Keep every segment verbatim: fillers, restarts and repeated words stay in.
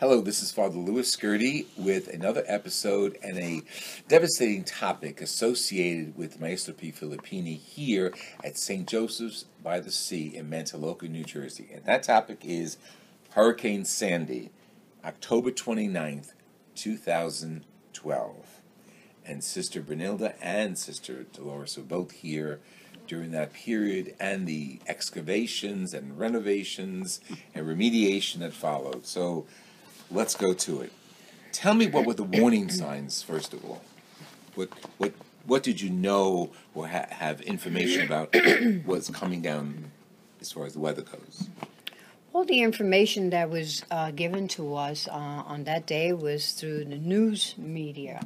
Hello, this is Father Louis Scurti with another episode and a devastating topic associated with Maestro P. Filippini here at Saint Joseph's by the Sea in Mantoloking, New Jersey. And that topic is Hurricane Sandy, October twenty-ninth, two thousand twelve. And Sister Brunilda and Sister Dolores were both here during that period and the excavations and renovations and remediation that followed. So let's go to it. Tell me, what were the warning signs, first of all? What what what did you know or ha have information about what's coming down as far as the weather goes? All the information that was uh, given to us uh, on that day was through the news media.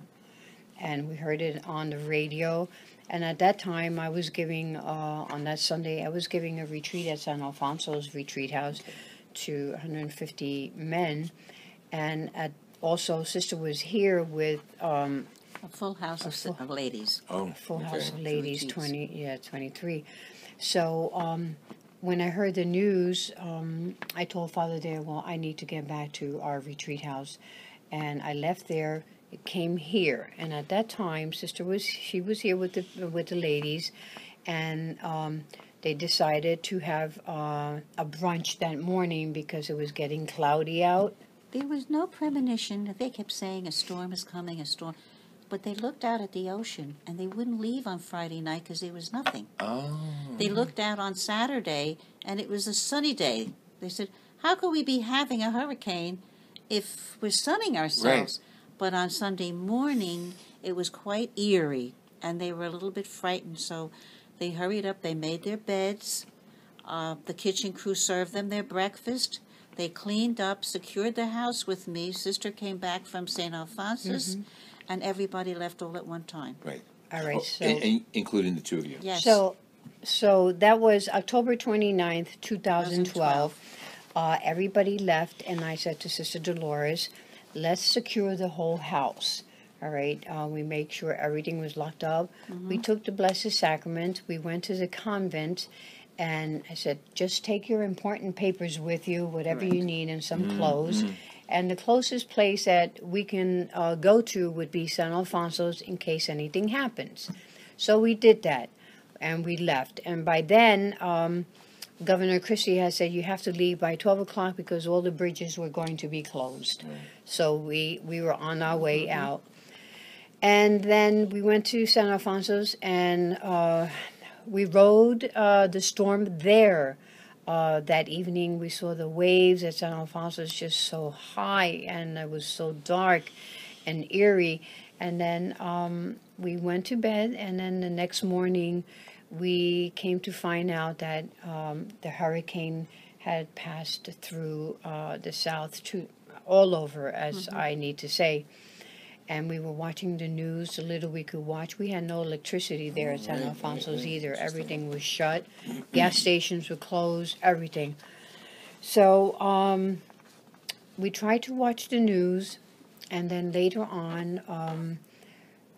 And we heard it on the radio. And at that time, I was giving, uh, on that Sunday, I was giving a retreat at Sant'Alfonso's retreat house to one hundred fifty men. And at also, Sister was here with um, a full house a full, of, of ladies. Oh, a full okay. house of ladies, twenty, yeah, twenty-three. So um, when I heard the news, um, I told Father there, well, I need to get back to our retreat house, and I left there. It came here, and at that time, Sister was she was here with the with the ladies, and um, they decided to have uh, a brunch that morning because it was getting cloudy out. There was no premonition. They kept saying a storm is coming, a storm. But they looked out at the ocean, and they wouldn't leave on Friday night because there was nothing. Oh. They looked out on Saturday, and it was a sunny day. They said, how could we be having a hurricane if we're sunning ourselves? Right. But on Sunday morning, it was quite eerie, and they were a little bit frightened. So they hurried up. They made their beds. Uh, the kitchen crew served them their breakfast. They cleaned up, secured the house with me. Sister came back from Saint Alphonsus, mm-hmm. and everybody left all at one time. Right. All right. Oh, so, and, and including the two of you. Yes. So, so that was October twenty-ninth, two thousand twelve. Uh, everybody left, and I said to Sister Dolores, let's secure the whole house. All right. Uh, we made sure everything was locked up. Mm-hmm. We took the Blessed Sacrament. We went to the convent. And I said, just take your important papers with you, whatever right. you need, and some mm-hmm. clothes. Mm-hmm. And the closest place that we can uh, go to would be San Alfonso's in case anything happens. So we did that, and we left. And by then, um, Governor Christie had said, you have to leave by twelve o'clock because all the bridges were going to be closed. Right. So we, we were on our way mm-hmm. out. And then we went to San Alfonso's, and Uh, we rode uh, the storm there uh, that evening. We saw the waves at San Alfonso's just so high, and it was so dark and eerie. And then um, we went to bed, and then the next morning we came to find out that um, the hurricane had passed through uh, the south to all over, as mm-hmm. I need to say. And we were watching the news, the little we could watch. We had no electricity there at San Alfonso's either. Everything was shut. Gas stations were closed, everything. So um, we tried to watch the news, and then later on um,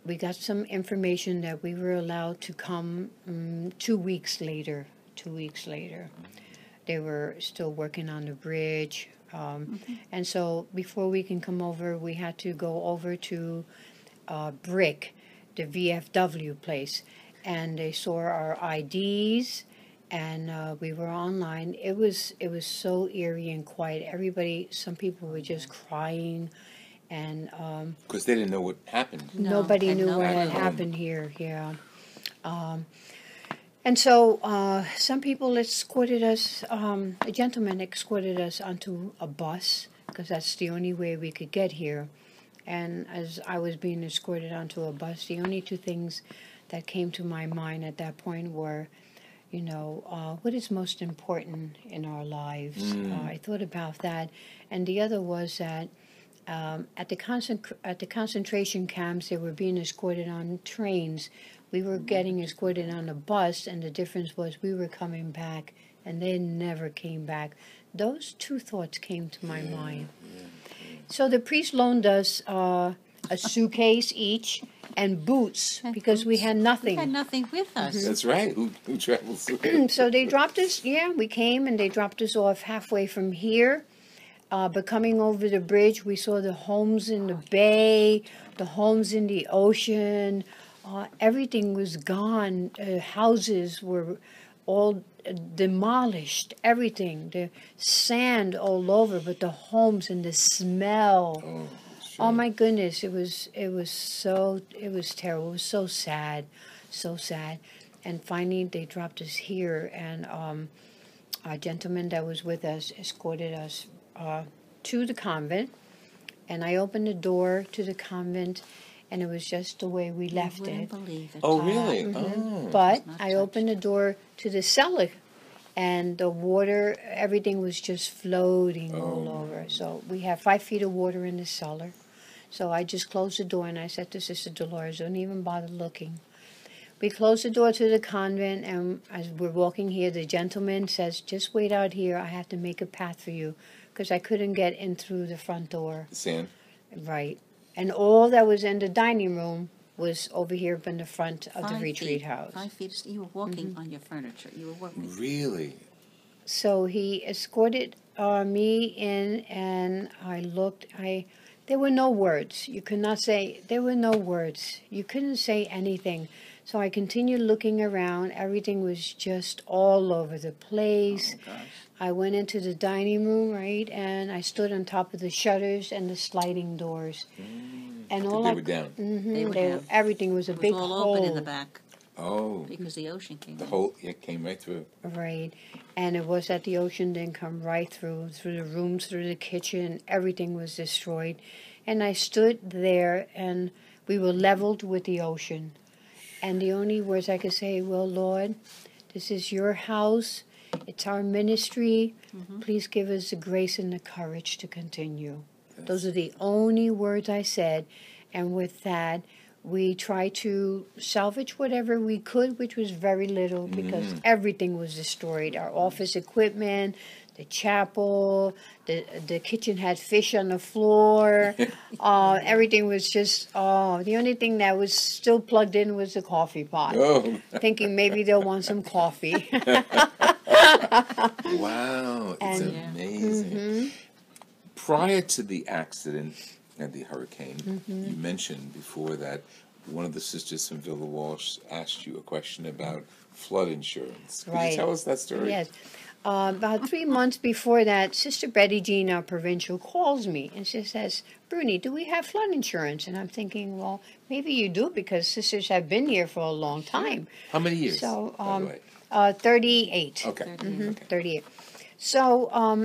we got some information that we were allowed to come um, two weeks later, two weeks later. They were still working on the bridge. Um, mm-hmm. And so before we can come over, we had to go over to uh, Brick, the V F W place, and they saw our I Ds, and uh, we were online. It was it was so eerie and quiet. Everybody, some people were just crying, and um, because they didn't know what happened. No, nobody knew no what had happened here. Yeah. Um, And so uh, some people escorted us, um, a gentleman escorted us onto a bus, because that's the only way we could get here. And as I was being escorted onto a bus, the only two things that came to my mind at that point were, you know, uh, what is most important in our lives? Mm. Uh, I thought about that. And the other was that um, at, the concentra at the concentration camps, they were being escorted on trains. We were getting escorted on a bus, and the difference was we were coming back, and they never came back. Those two thoughts came to my mind. So the priest loaned us uh, a suitcase each and boots and because boots. we had nothing. We had nothing with us. Mm-hmm. That's right. Who, who travels? So they dropped us. Yeah, we came and they dropped us off halfway from here. Uh, but coming over the bridge, we saw the homes in the bay, the homes in the ocean. Uh, everything was gone. Uh, houses were all uh, demolished. Everything. The sand all over, but the homes and the smell. Oh, sure. Oh my goodness! It was. It was so. It was terrible. It was so sad, so sad. And finally, they dropped us here, and um, a gentleman that was with us escorted us Uh, to the convent, and I opened the door to the convent, and it was just the way we left it. it. Oh, really? Uh, mm-hmm. oh. But I opened the door to the cellar, and the water, everything was just floating oh. all over. So we had five feet of water in the cellar. So I just closed the door, and I said to Sister Dolores, don't even bother looking. We closed the door to the convent, and as we're walking here, the gentleman says, just wait out here. I have to make a path for you, because I couldn't get in through the front door. Sand. Right. And all that was in the dining room was over here up in the front of five the retreat feet. house. Five feet. You were walking mm-hmm. on your furniture. You were walking. Really? So he escorted uh, me in, and I looked. I There were no words. You could not say, there were no words. You couldn't say anything. So I continued looking around. Everything was just all over the place. Oh, gosh. I went into the dining room, right, and I stood on top of the shutters and the sliding doors, mm. and all they I, were down. Mm-hmm, they were they, down. Everything was a it big was all hole. Open in the back. Oh, because the ocean came. The in. whole it came right through. Right, and it was that the ocean didn't come right through through the rooms, through the kitchen. Everything was destroyed, and I stood there, and we were leveled with the ocean, and the only words I could say, well, Lord, this is your house. It's our ministry. Mm-hmm. Please give us the grace and the courage to continue. That's Those are the only words I said. And with that, we tried to salvage whatever we could, which was very little, mm-hmm. because everything was destroyed. Our office equipment, the chapel, the the kitchen had fish on the floor. uh, everything was just, oh, the only thing that was still plugged in was the coffee pot. Oh. Thinking maybe they'll want some coffee. Wow, it's and, amazing. Mm-hmm. Prior to the accident and the hurricane, mm-hmm. you mentioned before that one of the sisters from Villa Walsh asked you a question about flood insurance. Could right. you tell us that story? Yes. Uh, about three months before that, Sister Betty Gina, provincial, calls me and she says, Bruni, do we have flood insurance? And I'm thinking, well, maybe you do because sisters have been here for a long time. How many years? So, um, by the way? Uh, thirty-eight. Okay. Mm-hmm. okay. thirty-eight. So um,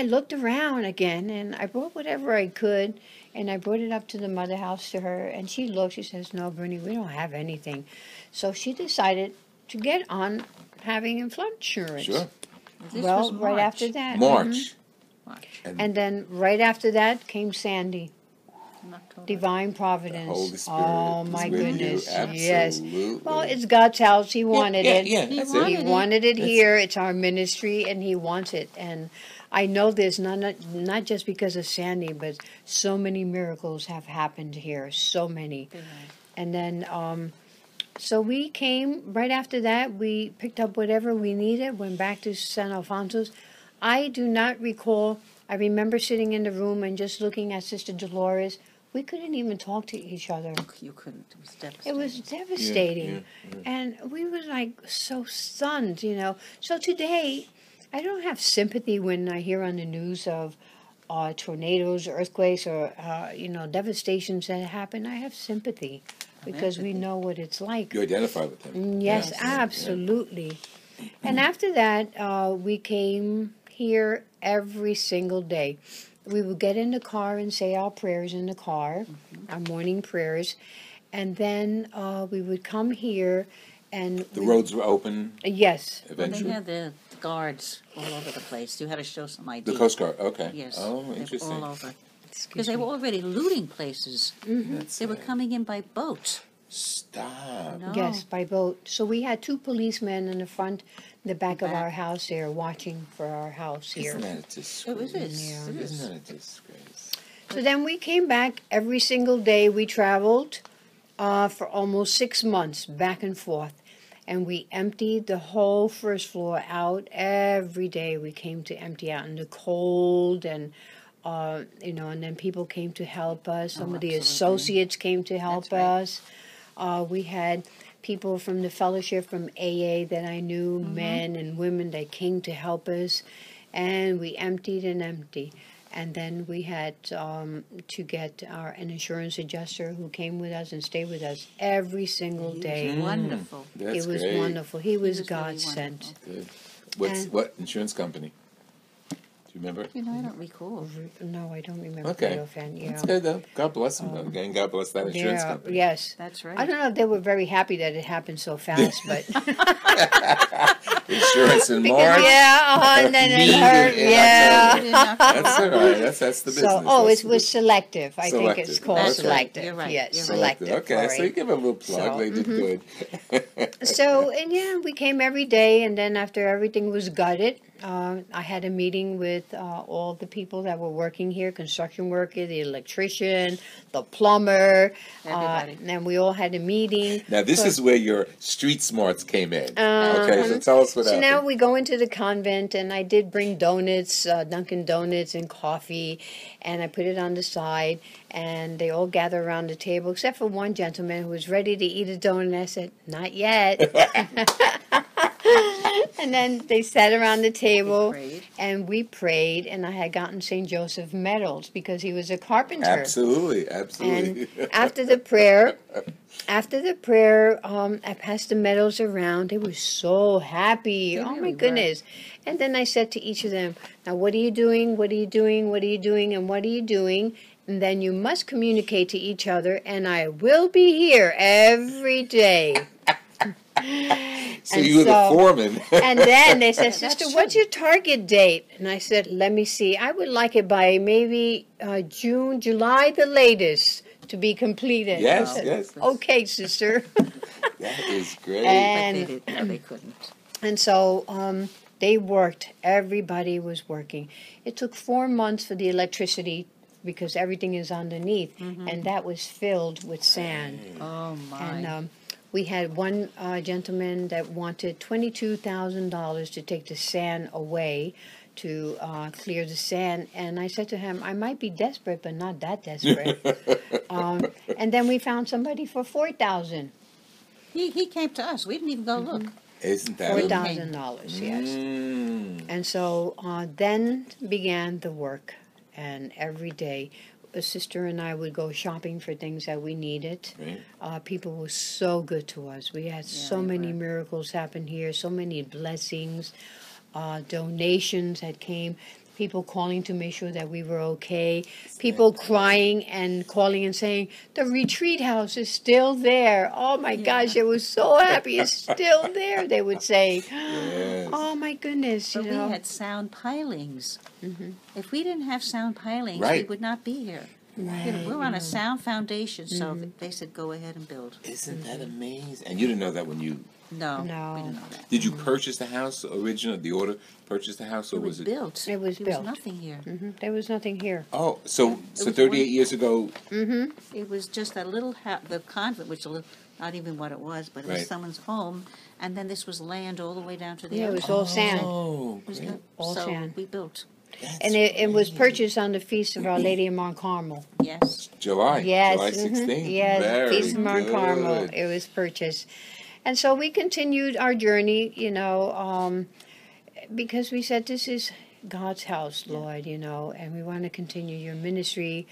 I looked around again, and I brought whatever I could, and I brought it up to the mother house to her, and she looked. She says, no, Bruni, we don't have anything. So she decided to get on having flood insurance. Sure. This well, right after that. March. Mm-hmm. March. And, and then right after that came Sandy. Divine providence. The Holy Spirit oh my goodness! Yes. Well, it's God's house. He wanted yeah, yeah, it. Yeah, that's he wanted it. He wanted it that's here. It. It's our ministry, and He wants it. And I know this not, not not just because of Sandy, but so many miracles have happened here. So many. Right. And then, um, so we came right after that. We picked up whatever we needed. Went back to Sant'Alfonso's. I do not recall. I remember sitting in the room and just looking at Sister Dolores. We couldn't even talk to each other. You couldn't. It was devastating. It was devastating. Yeah, yeah, yeah. And we were like so stunned, you know. So today, I don't have sympathy when I hear on the news of uh, tornadoes, earthquakes, or, uh, you know, devastations that happen. I have sympathy because we know what it's like. You identify with them. Yes, yeah, absolutely. Yeah. And after that, uh, we came here every single day. We would get in the car and say our prayers in the car, mm-hmm. our morning prayers, and then uh, we would come here and... The we, roads were open? Uh, yes. Eventually? Well, they had the guards all over the place. You had to show some I D. The Coast Guard, okay. Yes. Oh, interesting. They were all over. Because they were already looting places. Mm-hmm. They were coming in by boat. Stop. No. Yes, by boat. So we had two policemen in the front, in the back, back of our house there, watching for our house here. Isn't that a disgrace? It was yeah. it Isn't that a disgrace? So then we came back every single day. We traveled uh, for almost six months, back and forth. And we emptied the whole first floor out every day. We came to empty out in the cold, and uh, you know, and then people came to help us. Some oh, of the associates came to help That's us. Right. Uh, we had people from the fellowship, from A A that I knew, mm-hmm. men and women that came to help us, and we emptied and emptied. And then we had um, to get our, an insurance adjuster who came with us and stayed with us every single he day. Was wonderful. That's it was great. wonderful. He was, was God really sent. Good. What's, and what insurance company? Do you remember? You know, I don't recall. No, I don't remember. Okay. Fan, yeah. That's good, though. God bless them, um, though. Again, God bless that insurance yeah, company. Yes. That's right. I don't know if they were very happy that it happened so fast, but... Insurance and more. Yeah, uh-huh, and then it hurt. Yeah. yeah. That's all right. That's, that's the business. So, oh, that's it was selective. I selective. think it's called that's selective. Right. You're right. Yes, You're selective. Right. Okay, right. So you give them a little plug. So, they did mm-hmm. good. So, and yeah, we came every day, and then after everything was gutted, uh, I had a meeting with uh, all the people that were working here, construction worker, the electrician, the plumber. Everybody. Uh, and we all had a meeting. Now, this so, is where your street smarts came in. Um, okay, so tell us. So happened. Now we go into the convent, and I did bring donuts, uh, Dunkin' Donuts and coffee, and I put it on the side, and they all gather around the table, except for one gentleman who was ready to eat a donut, and I said, not yet. And then they sat around the table, we and we prayed, and I had gotten Saint Joseph medals because he was a carpenter. Absolutely, absolutely. And after the prayer... After the prayer, um, I passed the medals around. They were so happy. They oh, my goodness. Were. And then I said to each of them, now, what are you doing? What are you doing? What are you doing? And what are you doing? And then you must communicate to each other, and I will be here every day. So and you were so, the foreman. And then they said, Sister, what's your target date? And I said, let me see. I would like it by maybe uh, June, July, the latest. To be completed. Yes, said, yes. Okay, sister. That is great. And, but they didn't. No, they couldn't. And so um, they worked. Everybody was working. It took four months for the electricity because everything is underneath, mm-hmm. and that was filled with sand. Oh, my. And um, we had one uh, gentleman that wanted twenty-two thousand dollars to take the sand away, to uh, clear the sand, and I said to him, I might be desperate, but not that desperate. um, and then we found somebody for four thousand dollars. He, he came to us. We didn't even go mm-hmm. look. Isn't that four thousand dollars, yes. Mm. And so uh, then began the work, and every day, a sister and I would go shopping for things that we needed. Right. Uh, people were so good to us. We had yeah, so many were. miracles happen here, so many blessings. Uh, donations that came, people calling to make sure that we were okay, people crying and calling and saying, the retreat house is still there. Oh, my yeah. gosh, I was so happy it's still there, they would say. Yes. Oh, my goodness. But you know, we had sound pilings. Mm-hmm. If we didn't have sound pilings, right. we would not be here. Right. You know, we're on a sound foundation, so mm-hmm. they said, go ahead and build. Isn't that amazing? And you didn't know that when you... No, no. We didn't know that. Did you purchase the house originally? The order purchased the house, or it was, was it built? It was there built. There was nothing here. Mm-hmm. There was nothing here. Oh, so so thirty-eight one, years ago. Mm-hmm. It was just a little house, the convent, which was not even what it was, but it right. was someone's home, and then this was land all the way down to the. Yeah, it was all oh, sand. Oh, it was not, all so sand. We built. That's and it, it was purchased on the Feast of Our Lady of Mount Carmel. Yes. July. Yes. July sixteenth. Mm-hmm. Yes. Very Feast of Mount Carmel. It was purchased. And so we continued our journey, you know, um, because we said, this is God's house, Lord, you know, and we want to continue your ministry.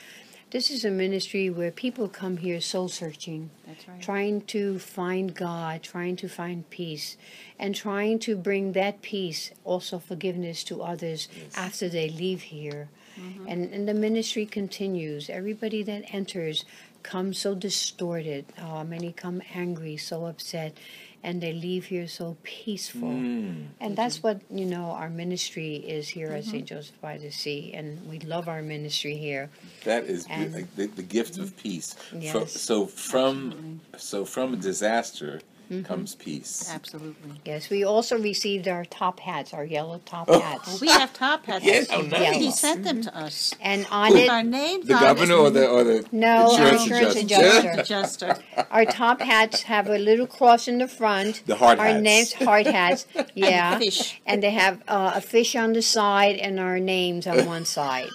This is a ministry where people come here soul searching, That's right. trying to find God, trying to find peace, and trying to bring that peace, also forgiveness to others yes. after they leave here. Mm-hmm. And, and the ministry continues. Everybody that enters come so distorted. Uh, many come angry, so upset, and they leave here so peaceful. Mm. And that's what, you know, our ministry is here mm-hmm. at Saint Joseph by the Sea, and we love our ministry here. That is the, the, the gift of peace. Yes. From, so from Absolutely. so from disaster mm-hmm. comes peace. Absolutely. Yes, we also received our top hats, our yellow top oh. hats. Well, we have top hats. Yes, oh, nice. He sent them to us. And on With it... our names the on governor it. or the, or the no, insurance, our insurance adjuster. adjuster. Our top hats have a little cross in the front. The hard our hats. Our names, hard hats. Yeah. And, fish. And they have uh, a fish on the side and our names on one side.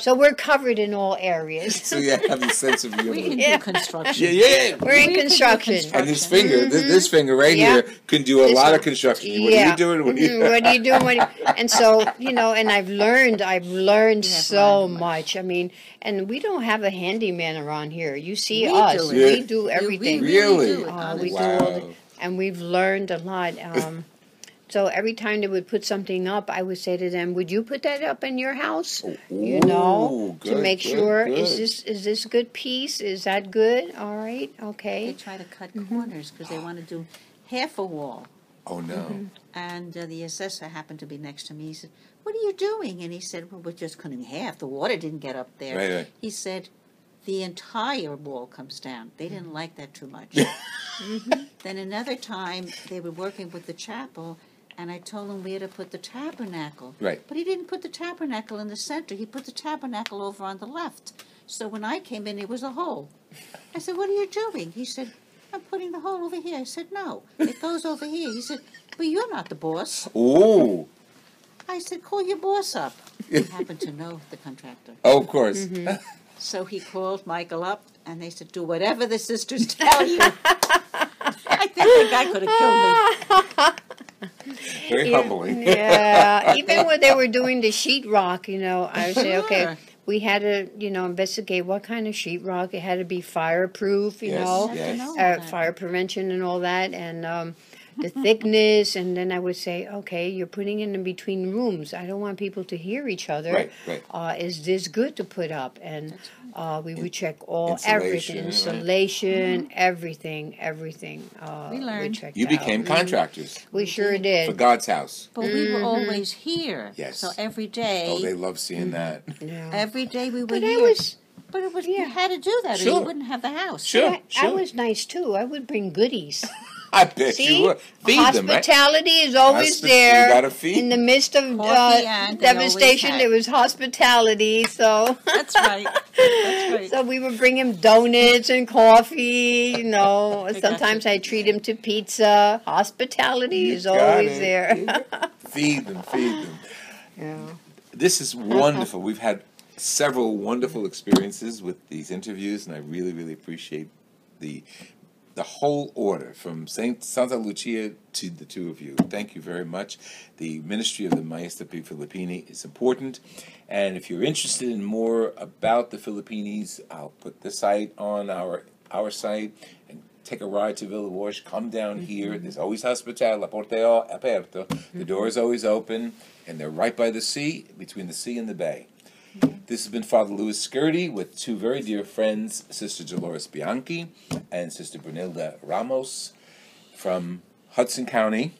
So we're covered in all areas. So you have a sense of humor. We can yeah. do construction. Yeah, yeah, yeah. We're in we construction. construction. And his finger, mm-hmm. th this finger right yeah. here, can do a this lot one. of construction. What yeah. are you doing? What are you, mm-hmm. what are you doing? What are you... And so, you know, and I've learned, I've learned so learned much. much. I mean, and we don't have a handyman around here. You see we us. Do yeah. We do everything. Yeah, we really? really do uh, we wow. do all the, and we've learned a lot. Um, So every time they would put something up, I would say to them, "Would you put that up in your house? Ooh, you know, good, to make good, sure good. is this is this good piece? Is that good? All right, okay." They try to cut mm-hmm. corners because they want to do half a wall. Oh no! Mm-hmm. And uh, the assessor happened to be next to me. He said, "What are you doing?" And he said, "Well, we're just cutting half. The water didn't get up there." Right, right. He said, "The entire wall comes down." They didn't like that too much. mm-hmm. Then another time, they were working with the chapel. And I told him we had to put the tabernacle. Right. But he didn't put the tabernacle in the center. He put the tabernacle over on the left. So when I came in, it was a hole. I said, "What are you doing?" He said, "I'm putting the hole over here." I said, "No, it goes over here." He said, "Well, you're not the boss." Oh. I said, "Call your boss up." He happened to know the contractor. Oh, of course. Mm-hmm. So he called Michael up, and they said, "Do whatever the sisters tell you." I think that guy could have killed me. Very yeah, humbling. Yeah, even when they were doing the sheetrock, you know, I would say, okay, we had to, you know, investigate what kind of sheetrock. It had to be fireproof, you yes, know, yes. Uh, fire prevention and all that, and um, the thickness. And then I would say, okay, you're putting it in between rooms. I don't want people to hear each other. Right, right. Uh, is this good to put up? And uh, we would check all insulation, everything, insulation, right. everything, everything. Uh, we learned. We you became out. contractors. We, we sure did. did. For God's house. But mm-hmm. we were always here. Yes. So every day. Oh, they love seeing that. Yeah. Every day we were but here. I was, but it was, yeah. you had to do that sure. or you wouldn't have the house. Sure, I, sure. I was nice, too. I would bring goodies. I bet See? you would. Feed hospitality them, right? is always Hospi there. You gotta feed. In the midst of uh, devastation, there was hospitality. So that's right. That's right. So we would bring him donuts and coffee. You know, sometimes I treat him to pizza. Hospitality you is always it. there. Feed them, feed them. Yeah. This is wonderful. We've had several wonderful experiences with these interviews, and I really, really appreciate the. The whole order, from Saint Santa Lucia to the two of you. Thank you very much. The ministry of the Maestra P. Filippini is important. And if you're interested in more about the Filippinis, I'll put the site on our our site. And take a ride to Villa Walsh. Come down mm-hmm. here. There's always hospital. La porta è aperta. The door is always open. And they're right by the sea, between the sea and the bay. This has been Father Louis Scurti with two very dear friends, Sister Dolores Bianchi and Sister Brunilda Ramos from Hudson County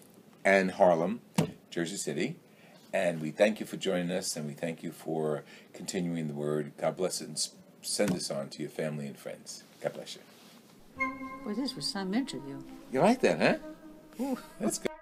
and Harlem, Jersey City. And we thank you for joining us, and we thank you for continuing the word. God bless it, and send this on to your family and friends. God bless you. Well, this was some interview. You like that, huh? Ooh, that's good.